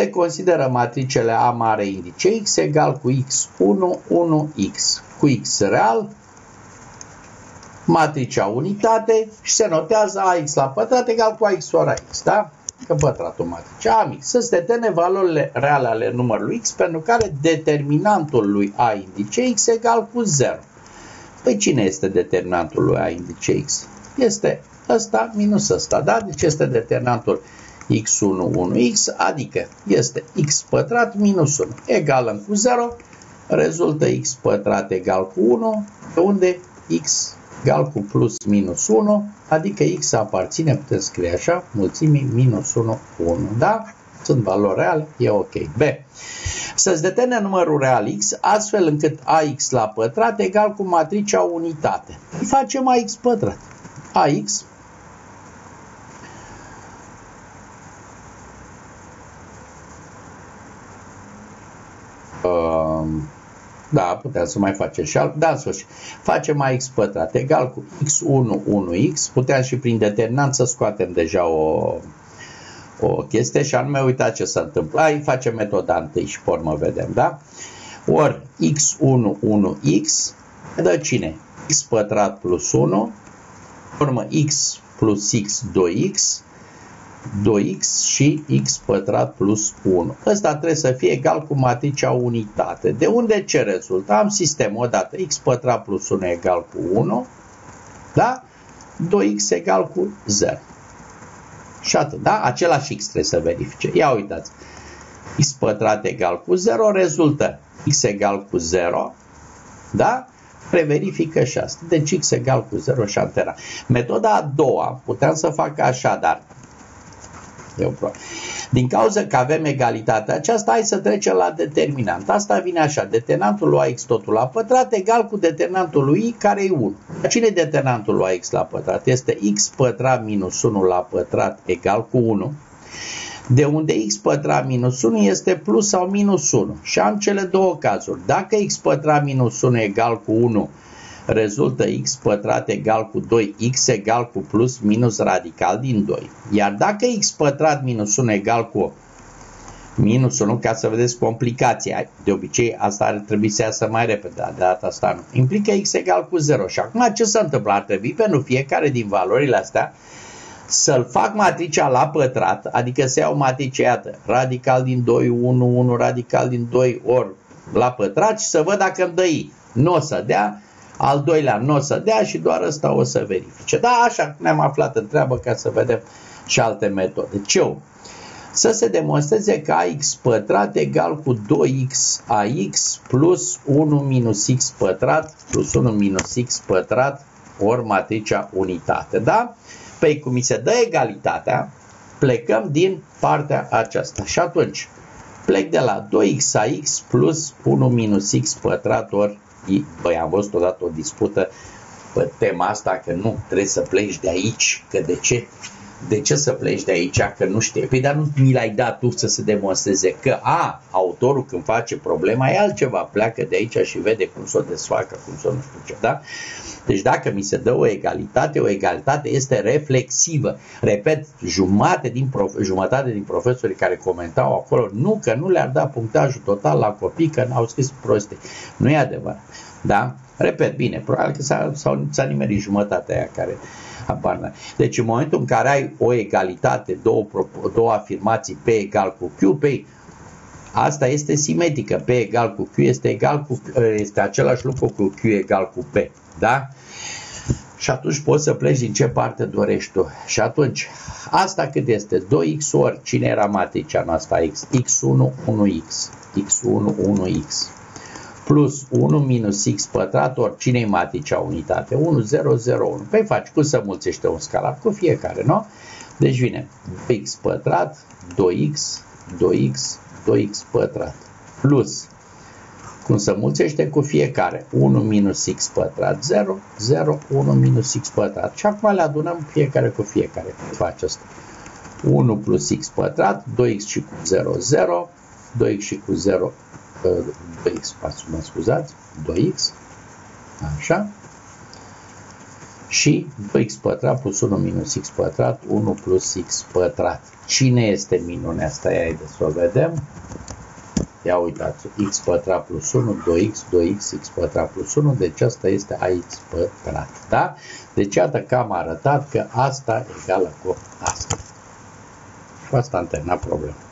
se consideră matricele A mare indice X egal cu X1, 1X, cu X real, matricea unitate și se notează AX la pătrat egal cu AX ori AX, da? Că pătratul matricea AX. Să se detene valorile reale ale numărului X pentru care determinantul lui A indice X egal cu 0. Păi cine este determinantul lui A indice X? Este ăsta minus ăsta, da? Deci este determinantul x1, 1x, adică este x pătrat minus 1 egal cu 0, rezultă x pătrat egal cu 1, de unde x egal cu plus minus 1, adică x aparține, putem scrie așa, mulțimii minus 1, 1, da? Sunt valori reale, e ok. B. Să-ți detene numărul real x, astfel încât ax la pătrat egal cu matricea unitate. Facem ax pătrat. ax da, putem să mai facem și alt, da, în sfârșit. Facem ax pătrat egal cu x1, 1x, puteam și prin determinant să scoatem deja o chestie și anume, uitați ce se întâmplă. Aici facem metoda întâi și pe urmă vedem, da? Ori x1, 1x, dă cine? X pătrat plus 1, urmă x plus x, 2x, 2x și x pătrat plus 1. Ăsta trebuie să fie egal cu matricea unitate. De unde ce rezultă? Am sistemul odată x pătrat plus 1 egal cu 1, da? 2x egal cu 0. Și atât, da? Același x trebuie să verifice. Ia uitați. X pătrat egal cu 0 rezultă x egal cu 0, da? Preverifică și asta. Deci x egal cu 0 și altera. Metoda a doua puteam să fac așa, dar din cauza că avem egalitatea aceasta, hai să trecem la determinant. Asta vine așa, determinantul lui AX totul la pătrat egal cu determinantul lui I care e 1. Cine e determinantul lui AX la pătrat? Este X pătrat minus 1 la pătrat egal cu 1, de unde X pătrat minus 1 este plus sau minus 1. Și am cele două cazuri. Dacă X pătrat minus 1 egal cu 1, rezultă x pătrat egal cu 2x egal cu plus minus radical din 2. Iar dacă x pătrat minus 1 egal cu minus 1, ca să vedeți complicația, de obicei asta ar trebui să iasă mai repede, dar de data asta nu, implică x egal cu 0. Și acum ce se întâmplă? Ar trebui pentru fiecare din valorile astea să-l fac matricea la pătrat, adică să iau matricea, iată, radical din 2, 1, 1, radical din 2, ori la pătrat și să văd dacă îmi dă i. Nu o să dea. Al doilea nu o să dea și doar ăsta o să verifice. Da, așa ne-am aflat în treabă ca să vedem și alte metode. C. Să se demonstreze că ax pătrat egal cu 2x ax plus 1 minus x pătrat plus 1 minus x pătrat ori matricea unitate. Da? Păi cum mi se dă egalitatea, plecăm din partea aceasta. Și atunci plec de la 2x ax plus 1 minus x pătrat ori Băi, am văzut odată o dispută pe tema asta că nu, trebuie să pleci de aici, că de ce? De ce să pleci de aici, că nu știi? Păi, dar nu mi l-ai dat tu să se demonstreze că, autorul când face problema e altceva, pleacă de aici și vede cum să o desfacă, cum să nu știu ce, da? Deci dacă mi se dă o egalitate este reflexivă. Repet, jumătate din profesorii care comentau acolo, nu că nu le-ar da punctajul total la copii, că n-au scris proste. Nu e adevărat, da? Repet, bine, probabil că s-a nimerit jumătatea aia care... Deci în momentul în care ai o egalitate, două afirmații P egal cu Q, pe asta este simetrică, P egal cu Q este același lucru cu Q egal cu P, da? Și atunci poți să pleci din ce parte dorești tu. Și atunci, asta cât este? 2x ori, cine era matricea noastră? X, x1, 1x, x1, 1x. Plus 1 minus x pătrat, ori cine-i matricea unitate? 1, 0, 0, 1. Păi faci cum să mulțește un scalar? Cu fiecare, nu? Deci vine 2x pătrat, 2x, 2x, 2x pătrat. Plus, cum să mulțește cu fiecare? 1 minus x pătrat, 0, 0, 1 minus x pătrat. Și acum le adunăm fiecare cu fiecare. Faci asta. 1 plus x pătrat, 2x și cu 0, 0, 2x și cu 0, 2x, mă scuzați, 2x, așa, și 2x² plus 1 minus x², 1 plus x². Cine este minunea asta? Haideți să o vedem. Ia uitați, x² plus 1, 2x, 2x, x² plus 1, deci asta este ax², da? Deci iată că am arătat că asta egală cu asta. Și asta am terminat problema.